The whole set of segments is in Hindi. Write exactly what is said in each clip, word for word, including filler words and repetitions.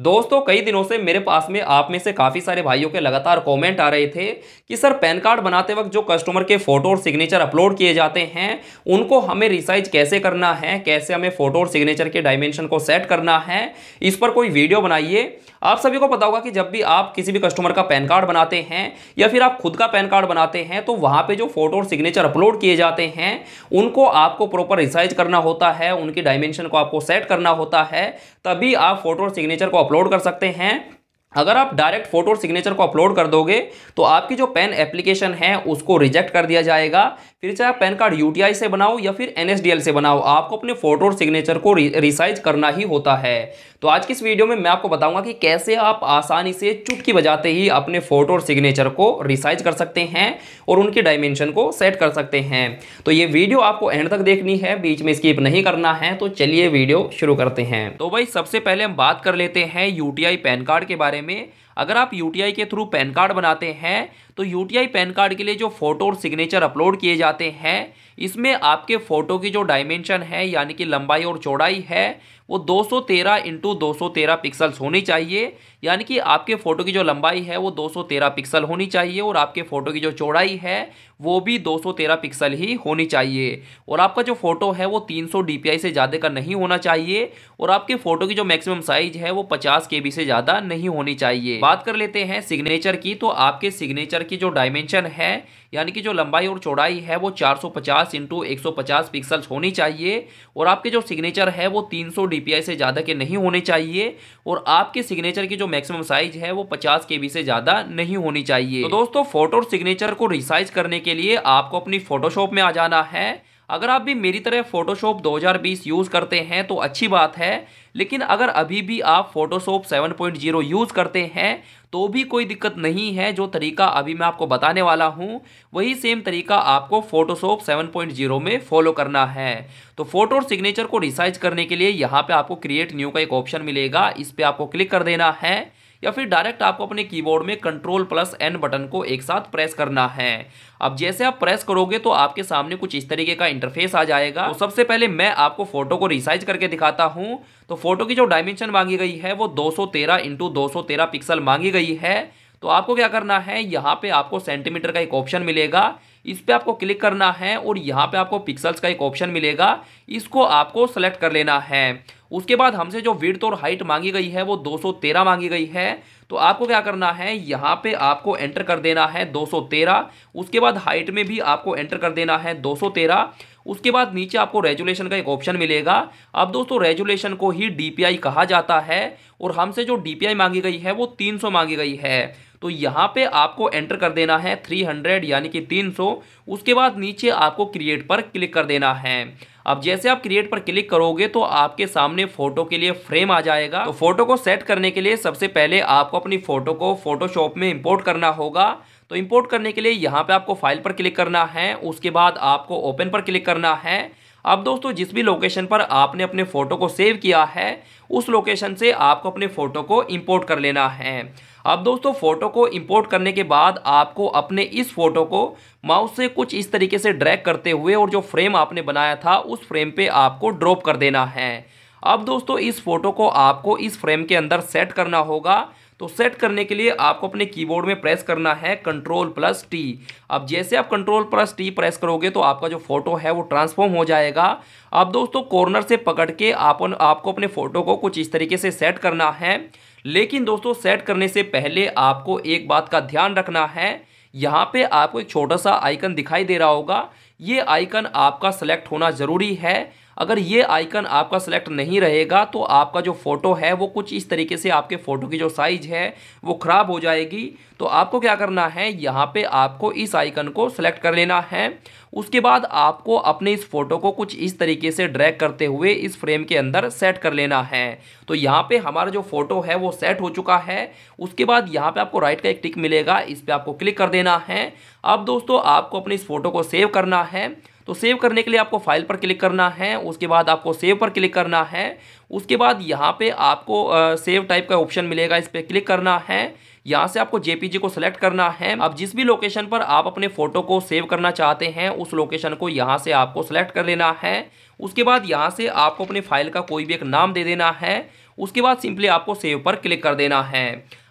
दोस्तों कई दिनों से मेरे पास में आप में से काफ़ी सारे भाइयों के लगातार कमेंट आ रहे थे कि सर पैन कार्ड बनाते वक्त जो कस्टमर के फ़ोटो और सिग्नेचर अपलोड किए जाते हैं उनको हमें रिसाइज कैसे करना है, कैसे हमें फ़ोटो और सिग्नेचर के डायमेंशन को सेट करना है, इस पर कोई वीडियो बनाइए। आप सभी को पता होगा कि जब भी आप किसी भी कस्टमर का पैन कार्ड बनाते हैं या फिर आप खुद का पैन कार्ड बनाते हैं तो वहाँ पर जो फ़ोटो और सिग्नेचर अपलोड किए जाते हैं उनको आपको प्रॉपर रिसाइज करना होता है, उनकी डायमेंशन को आपको सेट करना होता है, तभी आप फ़ोटो और सिग्नेचर को अपलोड कर सकते हैं। अगर आप डायरेक्ट फोटो और सिग्नेचर को अपलोड कर दोगे तो आपकी जो पैन एप्लीकेशन है उसको रिजेक्ट कर दिया जाएगा। फिर चाहे आप पैन कार्ड यूटीआई से बनाओ या फिर एनएसडीएल से बनाओ, आपको अपने फोटो और सिग्नेचर को रिसाइज करना ही होता है। तो आज की इस वीडियो में मैं आपको बताऊंगा कि कैसे आप आसानी से चुटकी बजाते ही अपने फोटो और सिग्नेचर को रिसाइज कर सकते हैं और उनके डायमेंशन को सेट कर सकते हैं। तो ये वीडियो आपको एंड तक देखनी है, बीच में स्किप नहीं करना है। तो चलिए वीडियो शुरू करते हैं। तो भाई सबसे पहले हम बात कर लेते हैं यूटीआई पैन कार्ड के बारे में। अगर आप यूटीआई के थ्रू पैन कार्ड बनाते हैं तो यूटीआई पैन कार्ड के लिए जो फोटो और सिग्नेचर अपलोड किए जाते हैं इसमें आपके फ़ोटो की जो डायमेंशन है यानी कि लंबाई और चौड़ाई है वो दो सौ तेरह इंटू दो सौ तेरह पिक्सल्स होनी चाहिए, यानी कि आपके फ़ोटो की जो लंबाई है वो दो सौ तेरह पिक्सल होनी चाहिए और आपके फ़ोटो की जो चौड़ाई है वो भी दो सौ तेरह पिक्सल ही होनी चाहिए। और आपका जो फ़ोटो है वो तीन सौ डीपीआई से ज़्यादा का नहीं होना चाहिए और आपके फ़ोटो की जो मैक्सिमम साइज़ है वो पचास केबी से ज़्यादा नहीं होनी चाहिए। बात कर लेते हैं सिग्नेचर की। तो आपके सिग्नेचर की जो डायमेंशन है यानी कि जो लंबाई और चौड़ाई है वो चार सौ पचास इंटू एक सौ पचास पिक्सल्स होनी चाहिए और आपके जो सिग्नेचर है वो तीन सौ डीपीआई से ज़्यादा के नहीं होने चाहिए और आपके सिग्नेचर की जो मैक्सिमम साइज है वो पचास केबी से ज़्यादा नहीं होनी चाहिए। तो दोस्तों फोटो और सिग्नेचर को रिसाइज करने के लिए आपको अपनी फोटोशॉप में आ जाना है। अगर आप भी मेरी तरह फोटोशॉप दो हज़ार बीस यूज़ करते हैं तो अच्छी बात है, लेकिन अगर अभी भी आप Photoshop seven point zero use करते हैं तो भी कोई दिक्कत नहीं है। जो तरीका अभी मैं आपको बताने वाला हूं वही सेम तरीका आपको फोटोशॉप सेवन पॉइंट ज़ीरो में फॉलो करना है। तो फोटो और सिग्नेचर को रिसाइज करने के लिए यहाँ पे आपको क्रिएट न्यू का एक ऑप्शन मिलेगा, इस पर आपको क्लिक कर देना है या फिर डायरेक्ट आपको अपने कीबोर्ड में कंट्रोल प्लस एन बटन को एक साथ प्रेस करना है। अब जैसे आप प्रेस करोगे तो आपके सामने कुछ इस तरीके का इंटरफेस आ जाएगा। तो सबसे पहले मैं आपको फोटो को रिसाइज करके दिखाता हूं। तो फोटो की जो डायमेंशन मांगी गई है वो दो सौ तेरह इंटू दो सौ तेरह पिक्सल मांगी गई है। तो आपको क्या करना है, यहाँ पे आपको सेंटीमीटर का एक ऑप्शन मिलेगा, इस पर आपको क्लिक करना है और यहाँ पे आपको पिक्सल्स का एक ऑप्शन मिलेगा, इसको आपको सेलेक्ट कर लेना है। उसके बाद हमसे जो विड्थ और हाइट मांगी गई है वो दो सौ तेरह मांगी गई है। तो आपको क्या करना है, यहाँ पे आपको एंटर कर देना है दो सौ तेरह, उसके बाद हाइट में भी आपको एंटर कर देना है दो सौ तेरह, उसके बाद नीचे आपको रेजुलेशन का एक ऑप्शन मिलेगा। अब दोस्तों रेजुलेशन को ही डीपीआई कहा जाता है और हमसे जो डीपीआई मांगी गई है वो तीन सौ मांगी गई है। तो यहाँ पे आपको एंटर कर देना है तीन सौ यानी कि तीन सौ, उसके बाद नीचे आपको क्रिएट पर क्लिक कर देना है। अब जैसे आप क्रिएट पर क्लिक करोगे तो आपके सामने फोटो के लिए फ्रेम आ जाएगा। तो फोटो को सेट करने के लिए सबसे पहले आपको अपनी फोटो को फोटोशॉप में इंपोर्ट करना होगा। तो इंपोर्ट करने के लिए यहाँ पे आपको फाइल पर क्लिक करना है, उसके बाद आपको ओपन पर क्लिक करना है। अब दोस्तों जिस भी लोकेशन पर आपने अपने फ़ोटो को सेव किया है उस लोकेशन से आपको अपने फ़ोटो को इंपोर्ट कर लेना है। अब दोस्तों फ़ोटो को इंपोर्ट करने के बाद आपको अपने इस फ़ोटो को माउस से कुछ इस तरीके से ड्रैग करते हुए और जो फ्रेम आपने बनाया था उस फ्रेम पे आपको ड्रॉप कर देना है। अब दोस्तों इस फ़ोटो को आपको इस फ्रेम के अंदर सेट करना होगा। तो सेट करने के लिए आपको अपने कीबोर्ड में प्रेस करना है कंट्रोल प्लस टी। अब जैसे आप कंट्रोल प्लस टी प्रेस करोगे तो आपका जो फोटो है वो ट्रांसफॉर्म हो जाएगा। अब दोस्तों कॉर्नर से पकड़ के आप आपको अपने फ़ोटो को कुछ इस तरीके से सेट करना है। लेकिन दोस्तों सेट करने से पहले आपको एक बात का ध्यान रखना है, यहाँ पे आपको एक छोटा सा आइकन दिखाई दे रहा होगा, ये आइकन आपका सेलेक्ट होना ज़रूरी है। अगर ये आइकन आपका सेलेक्ट नहीं रहेगा तो आपका जो फ़ोटो है वो कुछ इस तरीके से आपके फ़ोटो की जो साइज़ है वो ख़राब हो जाएगी। तो आपको क्या करना है, यहाँ पे आपको इस आइकन को सेलेक्ट कर लेना है, उसके बाद आपको अपने इस फ़ोटो को कुछ इस तरीके से ड्रैग करते हुए इस फ्रेम के अंदर सेट कर लेना है। तो यहाँ पे हमारा जो फ़ोटो है वो सेट हो चुका है। उसके बाद यहाँ पे आपको राइट का एक टिक मिलेगा, इस पर आपको क्लिक कर देना है। अब दोस्तों आपको अपने इस फ़ोटो को सेव करना है। तो सेव करने के लिए आपको फाइल पर क्लिक करना है, उसके बाद आपको सेव पर क्लिक करना है, उसके बाद यहाँ पे आपको आ, सेव टाइप का ऑप्शन मिलेगा, इस पर क्लिक करना है। यहाँ से आपको जेपीजी को सिलेक्ट करना है। अब जिस भी लोकेशन पर आप अपने फ़ोटो को सेव करना चाहते हैं उस लोकेशन को यहाँ से आपको सिलेक्ट कर लेना है। उसके बाद यहाँ से आपको अपने फाइल का कोई भी एक नाम दे देना है उसके बाद सिंपली आपको सेव पर क्लिक कर देना है।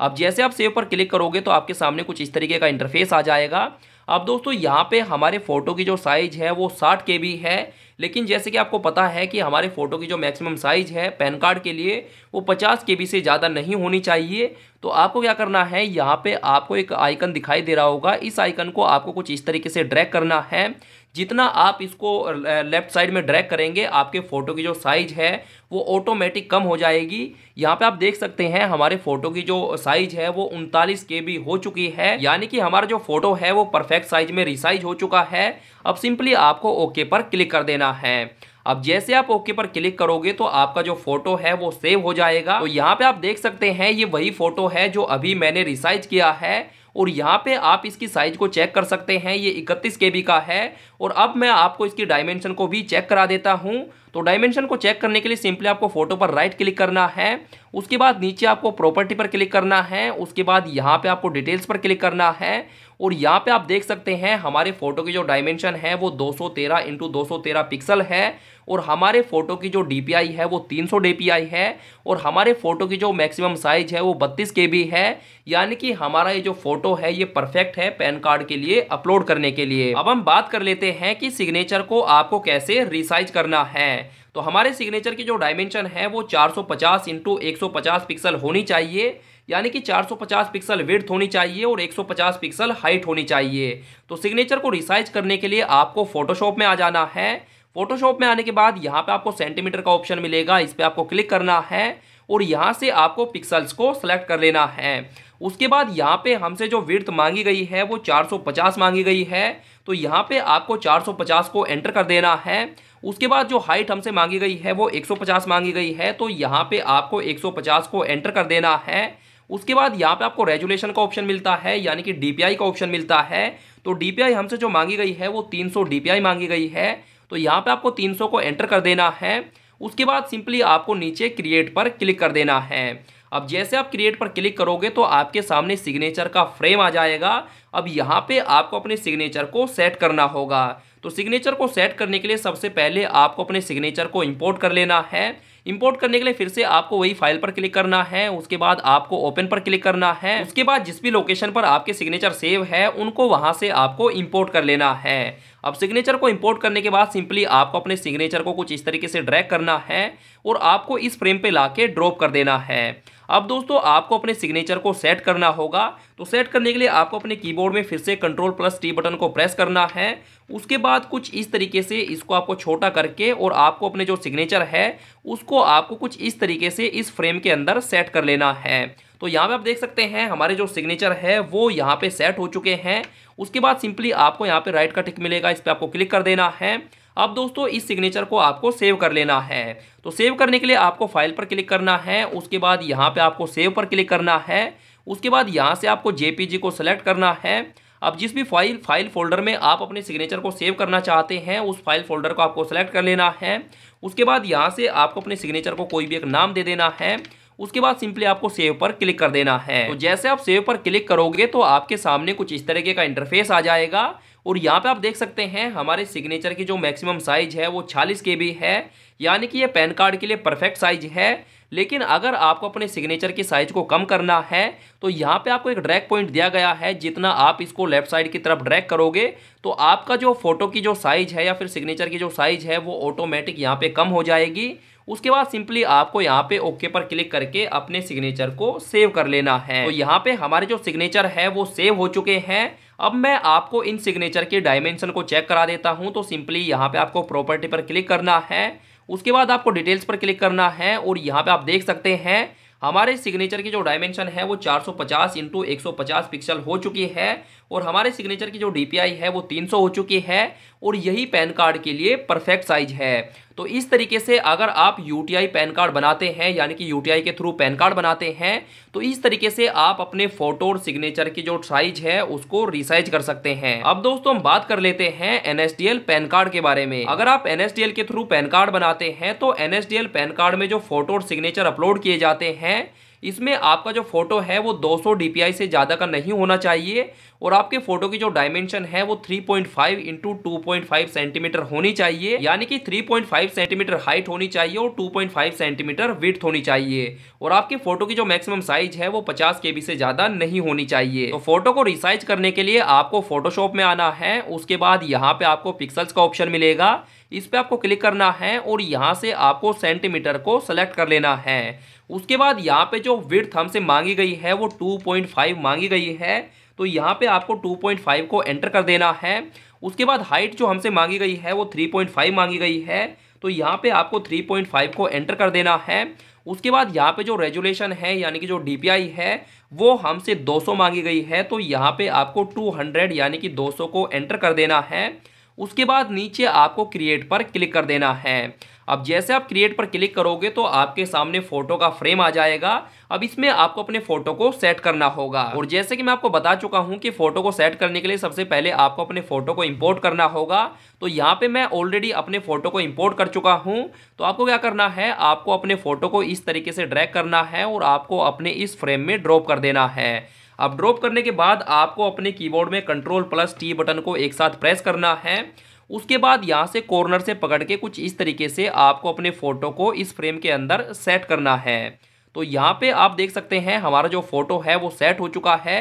अब जैसे आप सेव पर क्लिक करोगे तो आपके सामने कुछ इस तरीके का इंटरफेस आ जाएगा। अब दोस्तों यहाँ पे हमारे फ़ोटो की जो साइज़ है वो साठ के बी है, लेकिन जैसे कि आपको पता है कि हमारे फ़ोटो की जो मैक्सिमम साइज़ है पैन कार्ड के लिए वो पचास के बी से ज़्यादा नहीं होनी चाहिए। तो आपको क्या करना है, यहाँ पे आपको एक आइकन दिखाई दे रहा होगा, इस आइकन को आपको कुछ इस तरीके से ड्रैग करना है। जितना आप इसको लेफ़्ट साइड में ड्रैग करेंगे आपके फ़ोटो की जो साइज़ है वो ऑटोमेटिक कम हो जाएगी। यहाँ पे आप देख सकते हैं हमारे फ़ोटो की जो साइज़ है वो उनतालीस के बी हो चुकी है, यानी कि हमारा जो फ़ोटो है वो परफेक्ट साइज़ में रिसाइज हो चुका है। अब सिंपली आपको ओके पर क्लिक कर देना है। अब जैसे आप ओके पर क्लिक करोगे तो आपका जो फोटो है वो सेव हो जाएगा। तो यहाँ पे आप देख सकते हैं ये वही फोटो है जो अभी मैंने रिसाइज किया है, और यहाँ पे आप इसकी साइज़ को चेक कर सकते हैं, ये इकतीस के बी का है। और अब मैं आपको इसकी डायमेंशन को भी चेक करा देता हूँ। तो डायमेंशन को चेक करने के लिए सिंपली आपको फ़ोटो पर राइट क्लिक करना है, उसके बाद नीचे आपको प्रॉपर्टी पर क्लिक करना है, उसके बाद यहाँ पे आपको डिटेल्स पर क्लिक करना है। और यहाँ पे आप देख सकते हैं हमारे फ़ोटो की जो डायमेंशन है वो दो सौ तेरह इंटू दो सौ तेरह पिक्सल है, और हमारे फ़ोटो की जो डी पी आई है वो तीन सौ डी पी आई है, और हमारे फ़ोटो की जो मैक्सिमम साइज़ है वो बत्तीस के बी है। यानी कि हमारा ये जो फ़ोटो है ये परफेक्ट है पैन कार्ड के लिए अपलोड करने के लिए। अब हम बात कर लेते हैं कि सिग्नेचर को आपको कैसे रिसाइज करना है। तो हमारे सिग्नेचर की जो डायमेंशन है वो चार सौ पचास इंटू एक सौ पचास पिक्सल होनी चाहिए, यानी कि चार सौ पचास पिक्सल विड्थ होनी चाहिए और एक सौ पचास पिक्सल हाइट होनी चाहिए। तो सिग्नेचर को रिसाइज करने के लिए आपको फोटोशॉप में आ जाना है। फोटोशॉप में आने के बाद यहाँ पे आपको सेंटीमीटर का ऑप्शन मिलेगा, इस पर आपको क्लिक करना है और यहाँ से आपको पिक्सल्स को सेलेक्ट कर लेना है। उसके बाद यहाँ पे हमसे जो विड्थ मांगी गई है वो चार सौ पचास मांगी गई है, तो यहाँ पे आपको चार सौ पचास को एंटर कर देना है। उसके बाद जो हाइट हमसे मांगी गई है वो एक सौ पचास मांगी गई है, तो यहाँ पे आपको एक सौ पचास को एंटर कर देना है। उसके बाद यहाँ पे आपको रेजुलेशन का ऑप्शन मिलता है, यानी कि डीपीआई का ऑप्शन मिलता है। तो डीपीआई हमसे जो मांगी गई है वो तीन सौ डी पी आई मांगी गई है, तो यहाँ पे आपको तीन सौ को एंटर कर देना है। उसके बाद सिंपली आपको नीचे क्रिएट पर क्लिक कर देना है। अब जैसे आप क्रिएट पर क्लिक करोगे तो आपके सामने सिग्नेचर का फ्रेम आ जाएगा। अब यहाँ पे आपको अपने सिग्नेचर को सेट करना होगा। तो सिग्नेचर को सेट करने के लिए सबसे पहले आपको अपने सिग्नेचर को इंपोर्ट कर लेना है। इंपोर्ट करने के लिए फिर से आपको वही फाइल पर क्लिक करना है, उसके बाद आपको ओपन पर क्लिक करना है। उसके बाद जिस भी लोकेशन पर आपके सिग्नेचर सेव है उनको वहां से आपको इंपोर्ट कर लेना है। अब सिग्नेचर को इंपोर्ट करने के बाद सिंपली आपको अपने सिग्नेचर को कुछ इस तरीके से ड्रैग करना है और आपको इस फ्रेम पे लाके ड्रॉप कर देना है। अब दोस्तों आपको अपने सिग्नेचर को सेट करना होगा, तो सेट करने के लिए आपको अपने कीबोर्ड में फिर से कंट्रोल प्लस टी बटन को प्रेस करना है। उसके बाद कुछ इस तरीके से इसको आपको छोटा करके और आपको अपने जो सिग्नेचर है उसको आपको कुछ इस तरीके से इस फ्रेम के अंदर सेट कर लेना है। तो यहाँ पे आप देख सकते हैं हमारे जो सिग्नेचर है वो यहाँ पे सेट हो चुके हैं। उसके बाद सिंपली आपको यहाँ पे राइट का टिक मिलेगा, इस पर आपको क्लिक कर देना है। अब दोस्तों इस सिग्नेचर को आपको सेव कर लेना है। तो सेव करने के लिए आपको फाइल पर क्लिक करना है, उसके बाद यहाँ पे आपको सेव पर क्लिक करना है। उसके बाद यहाँ से आपको जेपीजी को सेलेक्ट करना है। अब जिस भी फाइल फाइल फोल्डर में आप अपने सिग्नेचर को सेव करना चाहते हैं उस फाइल फोल्डर को आपको सेलेक्ट कर लेना है। उसके बाद यहाँ से आपको अपने सिग्नेचर को कोई भी एक नाम दे देना है। उसके बाद सिंपली आपको सेव पर क्लिक कर देना है। तो जैसे आप सेव पर क्लिक करोगे तो आपके सामने कुछ इस तरीके का इंटरफेस आ जाएगा, और यहाँ पे आप देख सकते हैं हमारे सिग्नेचर की जो मैक्सिमम साइज़ है वो छियालीस के बी है, यानी कि ये पैन कार्ड के लिए परफेक्ट साइज़ है। लेकिन अगर आपको अपने सिग्नेचर की साइज़ को कम करना है तो यहाँ पे आपको एक ड्रैग पॉइंट दिया गया है, जितना आप इसको लेफ्ट साइड की तरफ ड्रैग करोगे तो आपका जो फ़ोटो की जो साइज़ है या फिर सिग्नेचर की जो साइज़ है वो ऑटोमेटिक यहाँ पे कम हो जाएगी। उसके बाद सिंपली आपको यहाँ पे ओके पर क्लिक करके अपने सिग्नेचर को सेव कर लेना है। तो यहाँ पे हमारे जो सिग्नेचर है वो सेव हो चुके हैं। अब मैं आपको इन सिग्नेचर के डायमेंशन को चेक करा देता हूँ। तो सिंपली यहाँ पे आपको प्रॉपर्टी पर क्लिक करना है, उसके बाद आपको डिटेल्स पर क्लिक करना है, और यहाँ पे आप देख सकते हैं हमारे सिग्नेचर की जो डायमेंशन है वो चार सौ पचास इंटू एक सौ पचास पिक्सल हो चुकी है, और हमारे सिग्नेचर की जो डीपीआई है वो तीन सौ हो चुकी है, और यही पैन कार्ड के लिए परफेक्ट साइज है। तो इस तरीके से अगर आप यूटीआई पैन कार्ड बनाते हैं, यानी कि यूटीआई के थ्रू पैन कार्ड बनाते हैं, तो इस तरीके से आप अपने फोटो और सिग्नेचर की जो साइज है उसको रिसाइज कर सकते हैं। अब दोस्तों हम बात कर लेते हैं एनएसडीएल पैन कार्ड के बारे में। अगर आप एनएसडीएल के थ्रू पैन कार्ड बनाते हैं तो एनएसडीएल पैन कार्ड में जो फोटो और सिग्नेचर अपलोड किए जाते हैं इसमें आपका जो फोटो है वो दो सौ डी पी आई से ज़्यादा का नहीं होना चाहिए और आपके फोटो की जो डायमेंशन है वो तीन point five into two point five centimetre होनी चाहिए, यानी कि तीन पॉइंट फाइव सेंटीमीटर हाइट होनी चाहिए और two point five centimetre width होनी चाहिए और आपके फोटो की जो मैक्सिमम साइज है वो पचास के बी से ज़्यादा नहीं होनी चाहिए। तो फोटो को रिसाइज करने के लिए आपको फोटोशॉप में आना है, उसके बाद यहाँ पे आपको पिक्सल्स का ऑप्शन मिलेगा, इस पर आपको क्लिक करना है और यहाँ से आपको सेंटीमीटर को सेलेक्ट कर लेना है। उसके बाद यहाँ पे जो विड्थ हमसे मांगी गई है वो टू पॉइंट फाइव मांगी गई है, तो यहाँ पे आपको टू पॉइंट फाइव को एंटर कर देना है। उसके बाद हाइट जो हमसे मांगी गई है वो थ्री पॉइंट फाइव मांगी गई है, तो यहाँ पे आपको थ्री पॉइंट फाइव को एंटर कर देना है। उसके बाद यहाँ पे जो रेजुलेशन है यानी कि जो डी पी आई है वो हमसे दो सौ मांगी गई है, तो यहाँ पे आपको दो सौ यानी कि दो सौ को एंटर कर देना है। उसके बाद नीचे आपको क्रिएट पर क्लिक कर देना है। अब जैसे आप क्रिएट पर क्लिक करोगे तो आपके सामने फोटो का फ्रेम आ जाएगा। अब इसमें आपको अपने फोटो को सेट करना होगा और जैसे कि मैं आपको बता चुका हूं कि फोटो को सेट करने के लिए सबसे पहले आपको अपने फोटो को इंपोर्ट करना होगा, तो यहाँ पे मैं ऑलरेडी अपने फोटो को इंपोर्ट कर चुका हूं। तो आपको क्या करना है, आपको अपने फोटो को इस तरीके से ड्रैग करना है और आपको अपने इस फ्रेम में ड्रॉप कर देना है। अब ड्रॉप करने के बाद आपको अपने कीबोर्ड में कंट्रोल प्लस टी बटन को एक साथ प्रेस करना है। उसके बाद यहाँ से कॉर्नर से पकड़ के कुछ इस तरीके से आपको अपने फ़ोटो को इस फ्रेम के अंदर सेट करना है। तो यहाँ पे आप देख सकते हैं हमारा जो फ़ोटो है वो सेट हो चुका है।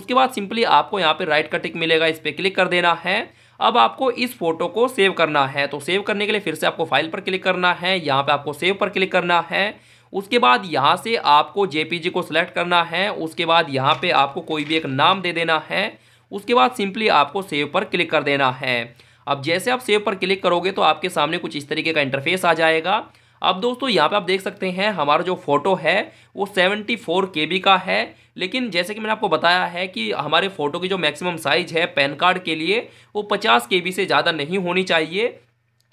उसके बाद सिंपली आपको यहाँ पे राइट का टिक मिलेगा, इस पर क्लिक कर देना है। अब आपको इस फोटो को सेव करना है, तो सेव करने के लिए फिर से आपको फाइल पर क्लिक करना है, यहाँ पे आपको सेव पर क्लिक करना है। उसके बाद यहाँ से आपको जे पी जी को सिलेक्ट करना है, उसके बाद यहाँ पे आपको कोई भी एक नाम दे देना है। उसके बाद सिंपली आपको सेव पर क्लिक कर देना है। अब जैसे आप सेव पर क्लिक करोगे तो आपके सामने कुछ इस तरीके का इंटरफेस आ जाएगा। अब दोस्तों यहाँ पे आप देख सकते हैं हमारा जो फोटो है वो चौहत्तर के बी का है, लेकिन जैसे कि मैंने आपको बताया है कि हमारे फ़ोटो की जो मैक्सिमम साइज़ है पैन कार्ड के लिए वो पचास के बी से ज़्यादा नहीं होनी चाहिए।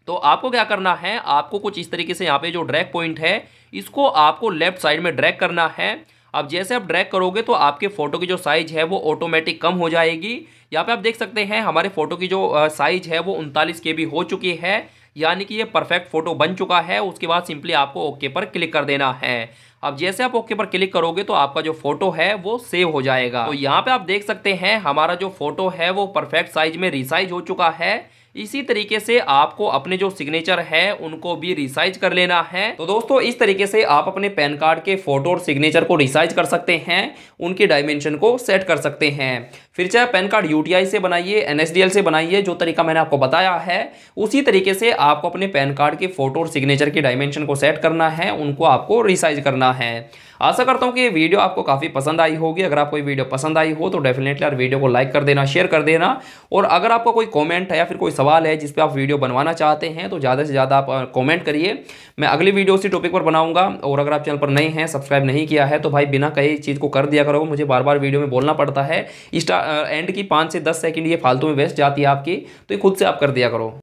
तो आपको क्या करना है, आपको कुछ इस तरीके से यहाँ पे जो ड्रैग पॉइंट है इसको आपको लेफ़्ट साइड में ड्रैग करना है। अब जैसे आप ड्रैग करोगे तो आपके फ़ोटो की जो साइज़ है वो ऑटोमेटिक कम हो जाएगी। यहाँ पे आप देख सकते हैं हमारे फ़ोटो की जो साइज़ है वो उनतालीस के बी हो चुकी है, यानी कि ये परफेक्ट फ़ोटो बन चुका है। उसके बाद सिंपली आपको ओके पर क्लिक कर देना है। अब जैसे आप ओके पर क्लिक करोगे तो आपका जो फोटो है वो सेव हो जाएगा। तो यहाँ पे आप देख सकते हैं हमारा जो फोटो है वो परफेक्ट साइज में रिसाइज हो चुका है। इसी तरीके से आपको अपने जो सिग्नेचर है उनको भी रिसाइज कर लेना है। तो दोस्तों इस तरीके से आप अपने पैन कार्ड के फोटो और सिग्नेचर को रिसाइज कर सकते हैं, उनके डायमेंशन को सेट कर सकते हैं। फिर चाहे पैन कार्ड यू टी आई से बनाइए, एन एस डी एल से बनाइए, जो तरीका मैंने आपको बताया है उसी तरीके से आपको अपने पैन कार्ड के फोटो और सिग्नेचर के डायमेंशन को सेट करना है, उनको आपको रिसाइज करना है। आशा करता हूँ कि ये वीडियो आपको काफ़ी पसंद आई होगी। अगर आपको ये वीडियो पसंद आई हो तो डेफिनेटली यार वीडियो को लाइक कर देना, शेयर कर देना और अगर आपका कोई कॉमेंट है या फिर कोई सवाल है जिस पे आप वीडियो बनवाना चाहते हैं तो ज़्यादा से ज़्यादा आप कॉमेंट करिए। मैं अगली वीडियो उसी टॉपिक पर बनाऊंगा और अगर आप चैनल पर नए हैं, सब्सक्राइब नहीं किया है तो भाई बिना कई चीज़ को कर दिया करो, मुझे बार बार वीडियो में बोलना पड़ता है। इस एंड की पाँच से दस सेकेंड ये फालतू में वेस्ट जाती है आपकी, तो ये खुद से आप कर दिया करो।